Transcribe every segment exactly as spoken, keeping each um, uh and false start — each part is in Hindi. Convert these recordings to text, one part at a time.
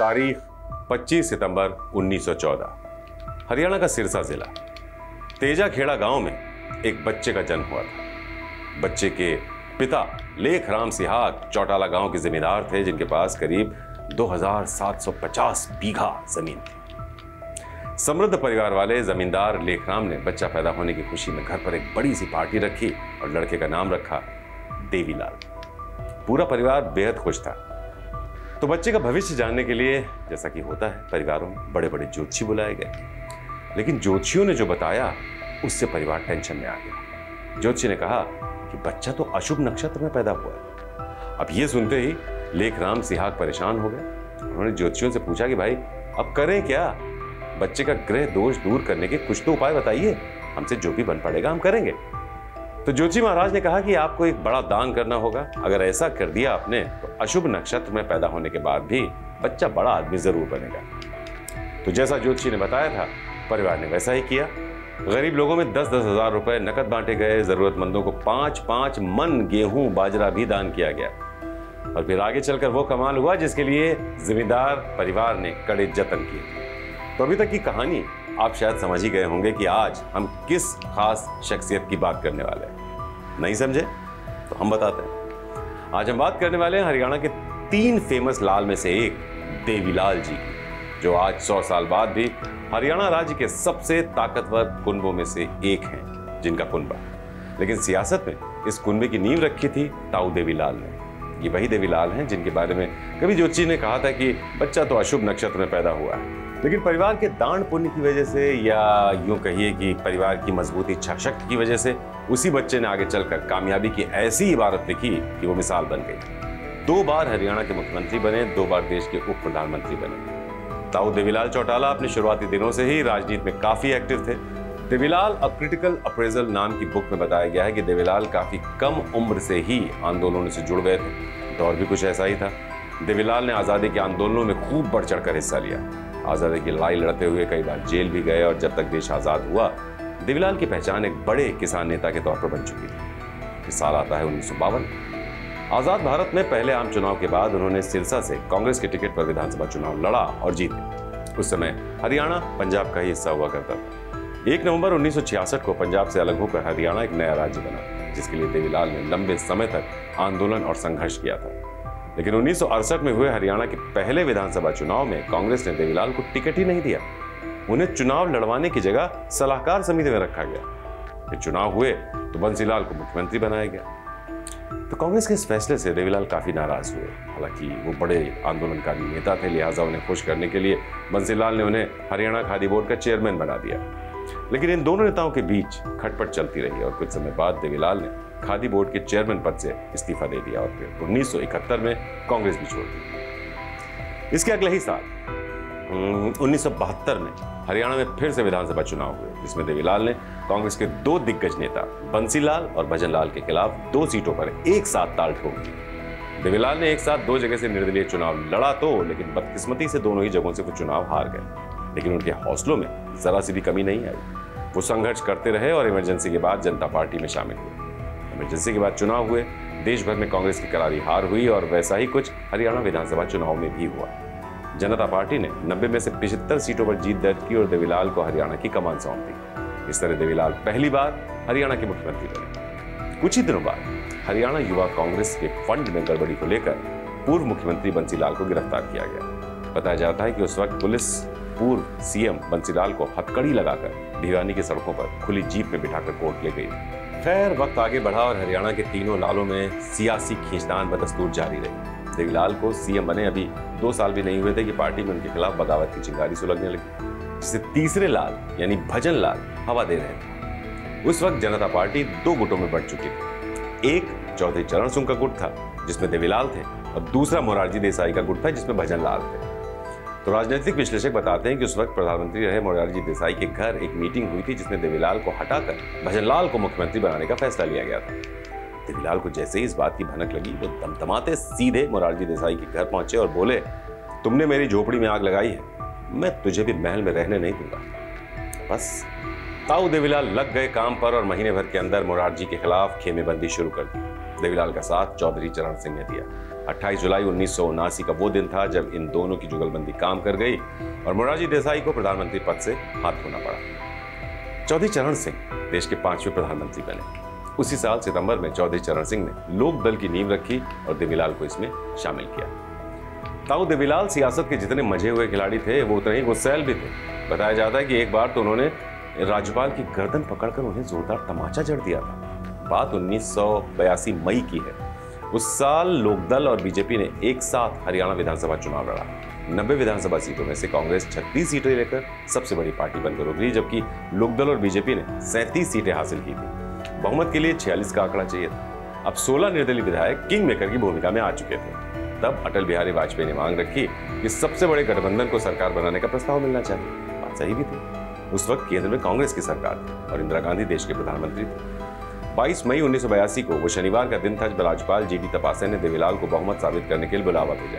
तारीख पच्चीस सितंबर उन्नीस सौ चौदह, हरियाणा का सिरसा जिला तेजाखेड़ा गांव में एक बच्चे का जन्म हुआ था। बच्चे के पिता लेखराम सिहाग चौटाला गांव के जमींदार थे, जिनके पास करीब दो हज़ार सात सौ पचास बीघा जमीन थी। समृद्ध परिवार वाले जमींदार लेखराम ने बच्चा पैदा होने की खुशी में घर पर एक बड़ी सी पार्टी रखी और लड़के का नाम रखा देवीलाल। पूरा परिवार बेहद खुश था। तो बच्चे का भविष्य जानने के लिए, जैसा कि होता है परिवारों में, बड़े बड़े ज्योतिषी बुलाए गए, लेकिन ज्योतिषियों ने जो बताया उससे परिवार टेंशन में आ गया। ज्योतिषी ने कहा कि बच्चा तो अशुभ नक्षत्र में पैदा हुआ है। अब ये सुनते ही लेखराम सिहाग परेशान हो गए। उन्होंने ज्योतिषियों से पूछा कि भाई अब करें क्या, बच्चे का ग्रह दोष दूर करने के कुछ तो उपाय बताइए, हमसे जो भी बन पड़ेगा हम करेंगे। तो ज्योतिषी महाराज ने कहा कि आपको एक बड़ा दान करना होगा, अगर ऐसा कर दिया आपने तो अशुभ नक्षत्र में पैदा होने के बाद भी बच्चा बड़ा आदमी जरूर बनेगा। तो जैसा ज्योतिषी ने बताया था परिवार ने वैसा ही किया। गरीब लोगों में दस दस हजार रुपए नकद बांटे गए, जरूरतमंदों को पांच पांच मन गेहूं बाजरा भी दान किया गया। और फिर आगे चलकर वो कमाल हुआ जिसके लिए जिम्मेदार परिवार ने कड़े जतन किए। तो अभी तक की कहानी आप शायद समझ ही गए होंगे कि आज हम किस खास शख्सियत की बात करने वाले हैं। नहीं समझे तो हम बताते हैं। आज हम बात करने वाले हैं हरियाणा के तीन फेमस लाल में से एक देवीलाल जी, जो आज सौ साल बाद भी हरियाणा राज्य के सबसे ताकतवर कुनबों में से एक हैं, जिनका कुनबा लेकिन सियासत में इस कुनबे की नींव रखी थी ताऊ देवीलाल ने। ये वही देवीलाल हैं जिनके बारे में कभी ज्योतिषी ने कहा था कि बच्चा तो अशुभ नक्षत्र में पैदा हुआ है, लेकिन परिवार के दान पुण्य की वजह से, या यूं कहिए कि परिवार की मजबूत इच्छा शक्ति की वजह से, उसी बच्चे ने आगे चलकर कामयाबी की ऐसी इबारत लिखी कि वो मिसाल बन गई। दो बार हरियाणा के मुख्यमंत्री बने, दो बार देश के उप प्रधानमंत्री बने। ताऊ देवीलाल चौटाला अपने शुरुआती दिनों से ही राजनीति में काफी एक्टिव थे। देवीलाल अ क्रिटिकल अप्रेजल नाम की बुक में बताया गया है कि देवीलाल काफी कम उम्र से ही आंदोलनों से जुड़ गए थे। दौर भी कुछ ऐसा ही था। देवीलाल ने आज़ादी के आंदोलनों में खूब बढ़ चढ़कर हिस्सा लिया। आज़ादी की लड़ाई लड़ते हुए कई बार जेल भी गए, और जब तक देश आज़ाद हुआ देवीलाल की पहचान एक बड़े किसान नेता के तौर पर बन चुकी थी। इस साल आता है उन्नीस सौ बावन। आज़ाद भारत में पहले आम चुनाव के बाद उन्होंने सिरसा से कांग्रेस के टिकट पर विधानसभा चुनाव लड़ा और जीते। उस समय हरियाणा पंजाब का ही हिस्सा हुआ करता था। एक नवंबर उन्नीस सौ छियासठ को पंजाब से अलग होकर हरियाणा एक नया राज्य बना, जिसके लिए देवीलाल ने लंबे समय तक आंदोलन और संघर्ष किया था। लेकिन उन्नीस सौ अड़सठ में हुए हरियाणा के पहले विधानसभा चुनाव में कांग्रेस ने देवीलाल को टिकट ही नहीं दिया। उन्हें चुनाव लड़वाने की जगह सलाहकार समिति में रखा गया। फिर चुनाव हुए तो बंसीलाल को मुख्यमंत्री बनाया गया। तो कांग्रेस के इस फैसले से देवीलाल काफी नाराज हुए। हालांकि वो बड़े आंदोलनकारी नेता थे, लिहाजा उन्हें खुश करने के लिए बंसीलाल ने उन्हें हरियाणा खादी बोर्ड का चेयरमैन बना दिया। लेकिन इन दोनों नेताओं के बीच खटपट चलती रही, और कुछ समय बाद देवीलाल ने खादी बोर्ड के चेयरमैन पद से इस्तीफा दे दिया और फिर उन्नीस सौ इकहत्तर में कांग्रेस भी छोड़ दी। इसके अगले ही साल उन्नीस सौ बहत्तर में हरियाणा में फिर से विधानसभा चुनाव हुए, जिसमें देवीलाल ने कांग्रेस के दो दिग्गज नेता बंसीलाल और भजनलाल के खिलाफ दो सीटों पर एक साथ ताल ठोक दी। देवीलाल ने एक साथ दो जगह से निर्दलीय चुनाव लड़ा तो, लेकिन बदकिस्मती से दोनों ही जगहों से वो चुनाव हार गए। लेकिन उनके हौसलों में जरा सी भी कमी नहीं आई। वो संघर्ष करते रहे और इमरजेंसी के बाद जनता पार्टी में शामिल हुए। इमरजेंसी के बाद चुनाव हुए, देश भर में कांग्रेस की करारी हार हुई, और वैसा ही कुछ हरियाणा विधानसभा चुनाव में भी हुआ। जनता पार्टी ने नब्बे में से पिछहत्तर सीटों पर जीत दर्ज की और देवीलाल को हरियाणा की कमान सौंप दी। इस तरह देवीलाल पहली बार हरियाणा के मुख्यमंत्री बने। कुछ ही दिनों बाद हरियाणा युवा कांग्रेस के फंड में गड़बड़ी को लेकर पूर्व मुख्यमंत्री बंसीलाल को गिरफ्तार किया गया। बताया जाता है कि उस वक्त पुलिस पूर्व सीएम बंसीलाल को हथकड़ी लगाकर भिवानी की सड़कों पर खुली जीप में बिठाकर कोर्ट ले गई। खैर, वक्त आगे बढ़ा और हरियाणा के तीनों लालों में सियासी खींचतान बदस्तूर जारी रही। देवीलाल को सीएम बने अभी दो साल भी नहीं हुए थे कि पार्टी में उनके खिलाफ बगावत की चिंगारी सुलगने लगी, जिसे तीसरे लाल यानी भजन लाल हवा दे रहे थे। उस वक्त जनता पार्टी दो गुटों में बढ़ चुकी थी। एक चौधरी चरण सिंह का गुट था जिसमें देवीलाल थे, और दूसरा मोरारजी देसाई का गुट था जिसमें भजन लाल थे। तो राजनीतिक विश्लेषक बताते हैं कि उस वक्त प्रधानमंत्री रहे मोरारजी देसाई के घर एक मीटिंग हुई थी, जिसमें देवीलाल को हटाकर भजनलाल को मुख्यमंत्री बनाने का फैसला लिया गया था। देवीलाल को जैसे ही इस बात की भनक लगी, वो दमदमाते सीधे मोरारजी देसाई के घर पहुंचे और बोले, तुमने मेरी झोपड़ी में आग लगाई है, मैं तुझे भी महल में रहने नहीं दूंगा। बस ताऊ देवीलाल लग गए काम पर, और महीने भर के अंदर मोरारजी के खिलाफ खेमेबंदी शुरू कर दी। देवीलाल का साथ चौधरी चरण सिंह ने दिया। अट्ठाईस जुलाई उन्नीस सौ उनासी का वो दिन था जब इन दोनों की जुगलबंदी काम कर गई और मोरारजी देसाई को प्रधानमंत्री पद से हाथ धोना पड़ा। चौधरी चरण सिंह देश के पांचवें प्रधानमंत्री बने। उसी साल सितंबर में चौधरी चरण सिंह ने लोक दल की नींव रखी और देवीलाल को इसमें शामिल किया। ताऊ देवीलाल सियासत के जितने मजे हुए खिलाड़ी थे वो उतने ही गुस्सैल भी थे। बताया जाता है कि एक बार तो उन्होंने राज्यपाल की गर्दन पकड़कर उन्हें जोरदार तमाचा जड़ दिया था। बात उन्नीस सौ बयासी मई की है। उस साल लोकदल और बीजेपी ने एक साथ हरियाणा विधानसभा चुनाव लड़ा। नब्बे विधानसभा सीटों में से कांग्रेस छत्तीस सीटें लेकर सबसे बड़ी पार्टी बनकर उभरी, जबकि लोकदल और बीजेपी ने सैंतीस सीटें हासिल की थी। बहुमत के लिए छियालीस का आंकड़ा चाहिए था। अब सोलह निर्दलीय विधायक किंग मेकर की भूमिका में आ चुके थे। तब अटल बिहारी वाजपेयी ने मांग रखी कि सबसे बड़े गठबंधन को सरकार बनाने का प्रस्ताव मिलना चाहिए। बात सही भी थी। उस वक्त केंद्र में कांग्रेस की सरकार थी और इंदिरा गांधी देश के प्रधानमंत्री थे। बाईस मई उन्नीस सौ बयासी को वो शनिवार का दिन था जब राज्यपाल जी डी तपासे ने देवीलाल को बहुमत साबित करने के लिए बुलावा भेजा।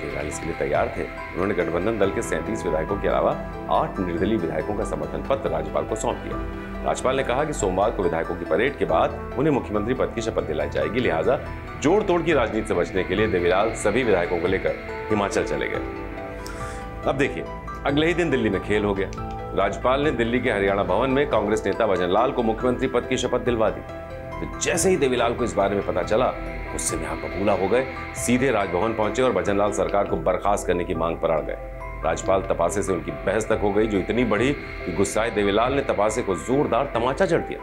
देवीलाल इसके लिए तैयार थे। उन्होंने गठबंधन दल के सैंतीस विधायकों के अलावा आठ निर्दलीय विधायकों का समर्थन पत्र राज्यपाल को सौंप दिया। राज्यपाल ने कहा कि सोमवार को विधायकों की परेड के बाद उन्हें मुख्यमंत्री पद की शपथ दिलाई जाएगी, लिहाजा जोड़ तोड़ की राजनीति से बचने के लिए देवीलाल सभी विधायकों को लेकर हिमाचल चले गए। अब देखिए, अगले ही दिन दिल्ली में खेल हो गया। राज्यपाल ने दिल्ली के हरियाणा भवन में कांग्रेस नेता भजनलाल को मुख्यमंत्री पद की शपथ दिलवा दी। तो जैसे ही देवीलाल को इस बारे में पता चला, उससे यहाँ बबूला हो गए। सीधे राजभवन पहुंचे और भजनलाल सरकार को बर्खास्त करने की मांग पर अड़ गए। राज्यपाल तपासे से उनकी बहस तक हो गई, जो इतनी बढ़ी कि गुस्साए देवीलाल ने तपासे को जोरदार तमाचा जड़ दिया।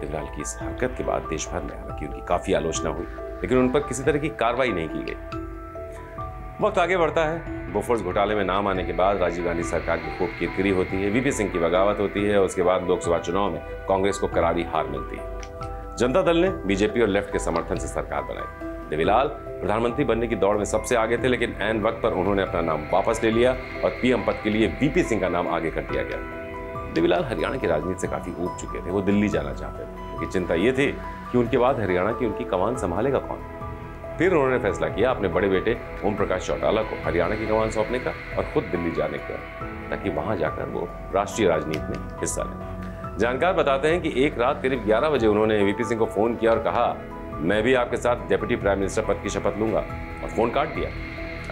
देवीलाल की इस हरकत के बाद देश भर में हालांकि उनकी काफी आलोचना हुई, लेकिन उन पर किसी तरह की कार्रवाई नहीं की गई। वक्त आगे बढ़ता है। बोफोर्स घोटाले में नाम आने के बाद राजीव गांधी सरकार की खूब किरकिरी होती है, बीपी सिंह की बगावत होती है और उसके बाद लोकसभा चुनाव में कांग्रेस को करारी हार मिलती है। जनता दल ने बीजेपी और लेफ्ट के समर्थन से सरकार बनाई। देवीलाल प्रधानमंत्री बनने की दौड़ में सबसे आगे थे, लेकिन ऐन वक्त पर उन्होंने अपना नाम वापस ले लिया और पीएम पद के लिए बीपी सिंह का नाम आगे कर दिया गया। देवीलाल हरियाणा की राजनीति से काफी ऊब चुके थे। वो दिल्ली जाना चाहते थे, लेकिन चिंता ये थी कि उनके बाद हरियाणा की उनकी कमान संभालेगा कौन। फिर उन्होंने फैसला किया अपने बड़े बेटे ओम प्रकाश चौटाला को हरियाणा की कमान सौंपने का और खुद दिल्ली जाने का, ताकि वहां जाकर वो राष्ट्रीय राजनीति में हिस्सा लें। जानकार बताते हैं कि एक रात करीब ग्यारह बजे उन्होंने बीपी सिंह को फोन किया और कहा, मैं भी आपके साथ डेप्यूटी प्राइम मिनिस्टर पद की शपथ लूंगा, और फोन काट दिया।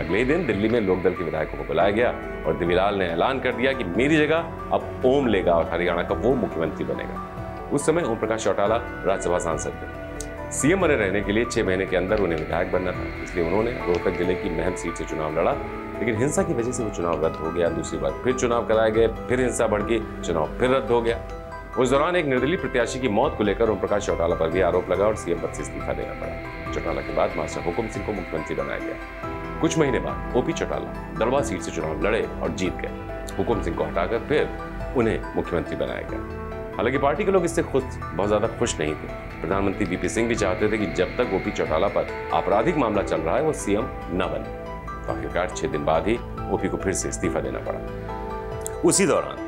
अगले ही दिन दिल्ली में लोकदल के विधायकों को बुलाया गया और देवीलाल ने ऐलान कर दिया कि मेरी जगह अब ओम लेगा और हरियाणा का वो मुख्यमंत्री बनेगा। उस समय ओम प्रकाश चौटाला राज्यसभा सांसद थे। सीएम बने रहने के लिए छह महीने के अंदर उन्हें विधायक बनना था, इसलिए उन्होंने रोहतक जिले की महम सीट से चुनाव लड़ा, लेकिन हिंसा की वजह से वो चुनाव रद्द हो गया। दूसरी बार फिर चुनाव कराए गए, फिर हिंसा भड़की, चुनाव फिर रद्द हो गया। उस दौरान एक निर्दलीय प्रत्याशी की मौत को लेकर ओम प्रकाश चौटाला पर भी आरोप लगा और सीएम पद से इस्तीफा देना पड़ा। चौटाला के बाद मास्टर हुक्म सिंह को मुख्यमंत्री बनाया गया। कुछ महीने बाद ओपी चौटाला दरवा सीट से चुनाव लड़े और जीत गए। हुक्म सिंह को हटाकर फिर उन्हें मुख्यमंत्री बनाया गया। हालांकि पार्टी के लोग इससे खुद बहुत ज्यादा खुश नहीं थे। प्रधानमंत्री बीपी सिंह भी चाहते थे कि जब तक ओपी चौटाला पर आपराधिक मामला चल रहा है वो सीएम न बने। आखिरकार छह दिन बाद ही ओपी को फिर से इस्तीफा देना पड़ा। उसी दौरान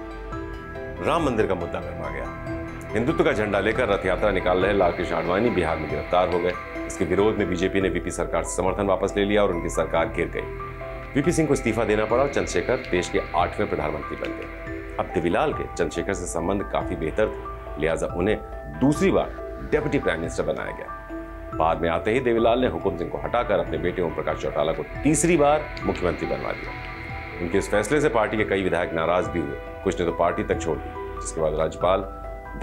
राम मंदिर का मुद्दा गरमा गया। हिंदुत्व का झंडा लेकर रथ यात्रा निकाल रहे लाल कृष्ण आडवाणी बिहार में गिरफ्तार हो गए। इसके विरोध में बीजेपी ने बीपी सरकार से समर्थन वापस ले लिया और उनकी सरकार गिर गई। बीपी सिंह को इस्तीफा देना पड़ा और चंद्रशेखर देश के आठवें प्रधानमंत्री बन गए। अब देवीलाल के चंद्रशेखर से संबंध काफी बेहतर थे, लिहाजा उन्हें दूसरी बार डेप्यूटी प्राइम मिनिस्टर बनाया गया। बाद में आते ही देवीलाल ने हुक्म सिंह को हटाकर अपने बेटे ओम प्रकाश चौटाला को तीसरी बार मुख्यमंत्री बनवा दिया। उनके इस फैसले से पार्टी के कई विधायक नाराज भी हुए, कुछ ने तो पार्टी तक छोड़ दी। जिसके बाद राज्यपाल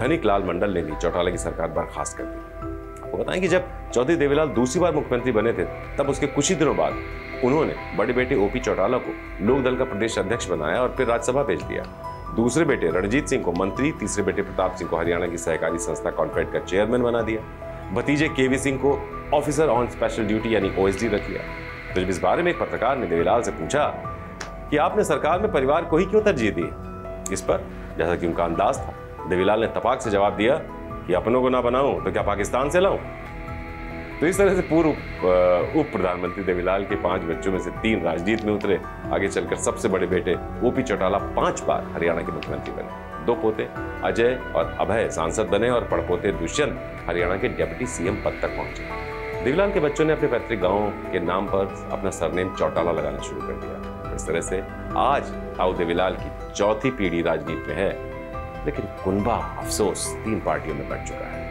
धनीक लाल मंडल ने भी चौटाला की सरकार बर्खास्त कर दी। आपको बताएं कि जब चौधरी देवीलाल दूसरी बार मुख्यमंत्री बने थे, तब उसके कुछ ही दिनों बाद उन्होंने बड़े बेटे ओपी चौटाला को लोकदल का प्रदेश अध्यक्ष बनाया और फिर राज्यसभा भेज दिया। दूसरे बेटे रणजीत सिंह को मंत्री, तीसरे बेटे प्रताप सिंह को हरियाणा की सहकारी संस्था कॉन्फेड का चेयरमैन बना दिया। भतीजे केवी सिंह को ऑफिसर ऑन स्पेशल ड्यूटी यानी ओएसडी रख लिया। तो जब इस बारे में एक पत्रकार ने देवीलाल से पूछा कि आपने सरकार में परिवार को ही क्यों तरजीह दी, इस पर जैसा कि उनका अंदाज था, देवीलाल ने तपाक से जवाब दिया कि अपनों को ना बनाऊं तो क्या पाकिस्तान से लाऊं। तो इस तरह से पूर्व उप प्रधानमंत्री देवीलाल के पांच बच्चों में से तीन राजनीति में उतरे। आगे चलकर सबसे बड़े बेटे ओपी चौटाला पांच बार हरियाणा के मुख्यमंत्री बने। दो पोते अजय और अभय सांसद बने और पड़पोते दुष्यंत हरियाणा के डेप्यूटी सीएम पद तक पहुंचे। देवीलाल के बच्चों ने अपने पैतृक गाँव के नाम पर अपना सरनेम चौटाला लगाना शुरू कर दिया। इस तरह से आज ताऊ देवीलाल की चौथी पीढ़ी राजनीति में है, लेकिन कुनबा अफसोस तीन पार्टियों में बंट चुका है।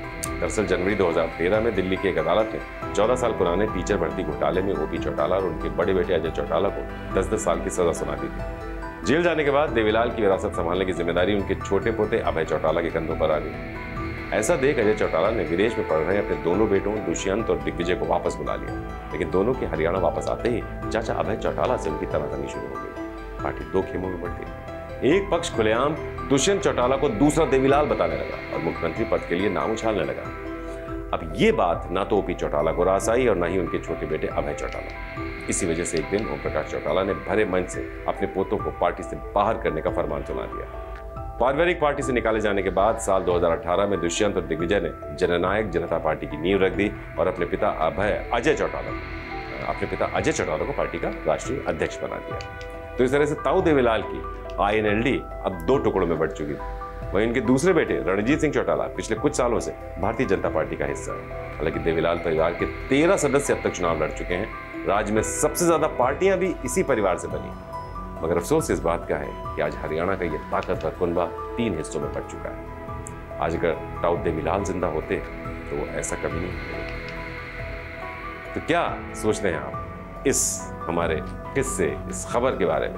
दरअसल जनवरी दो हज़ार तेरह में दिल्ली की एक अदालत ने चौदह साल पुराने टीचर भर्ती घोटाले में ओपी चौटाला और उनके बड़े बेटे अजय चौटाला को दस दस साल की सजा सुना दी थी। जेल जाने के बाद देवीलाल की विरासत संभालने की जिम्मेदारी उनके छोटे पोते अभय चौटाला के कंधों पर आ गई। ऐसा देख अजय चौटाला ने विदेश में पढ़ रहे अपने दोनों बेटों दुष्यंत और दिग्विजय को वापस बुला लिया, लेकिन दोनों के हरियाणा वापस आते ही चाचा अभय चौटाला से उनकी तनातनी शुरू हो गई। पार्टी दो खेमों में बढ़ गई। एक पक्ष खुलेआम दुष्यंत चौटाला को दूसरा देवीलाल बताने लगा और मुख्यमंत्री पद के लिए नाम उछालने लगा। अब ये बात ना तो ओपी चौटाला को रास आई और ना ही उनके छोटे बेटे अभय चौटाला। इसी वजह से एक दिन ओम प्रकाश चौटाला ने भरे मन से अपने पोतों को पार्टी से बाहर करने का फरमान सुना दिया। पारिवारिक पार्टी से निकाले जाने के बाद साल दो हज़ार अठारह में दुष्यंत और दिग्विजय ने जननायक जनता पार्टी की नींव रख दी और अपने पिता अभय अजय चौटाला अपने पिता अजय चौटाला को पार्टी का राष्ट्रीय अध्यक्ष बना दिया। तो इस तरह से ताऊ देवीलाल की आई एन एल डी अब दो टुकड़ों में बढ़ चुकी थी। वहीं इनके दूसरे बेटे रणजीत सिंह चौटाला पिछले कुछ सालों से भारतीय जनता पार्टी का हिस्सा है। हालांकि देवीलाल परिवार के तेरह सदस्य अब तक चुनाव लड़ चुके हैं। राज्य में सबसे ज्यादा पार्टियां भी इसी परिवार से बनी, मगर अफसोस इस बात का है कि आज हरियाणा का यह ताकतवर कुनबा तीन हिस्सों में बट चुका है। आज अगर ताऊ देवीलाल जिंदा होते तो वो ऐसा कभी नहीं होते। तो क्या सोचते हैं आप इस हमारे किस्से, इस खबर के बारे में?